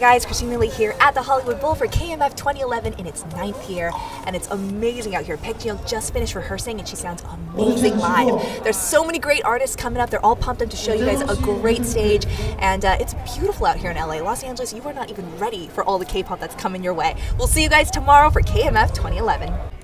guys, Christine Lily here at the Hollywood Bowl for KMF 2011 in its 9th year, and it's amazing out here. Baek Jin-hyeok just finished rehearsing and she sounds amazing live. There's so many great artists coming up. They're all pumped up to show you guys a great stage, and it's beautiful out here in LA. Los Angeles, you are not even ready for all the K-pop that's coming your way. We'll see you guys tomorrow for KMF 2011.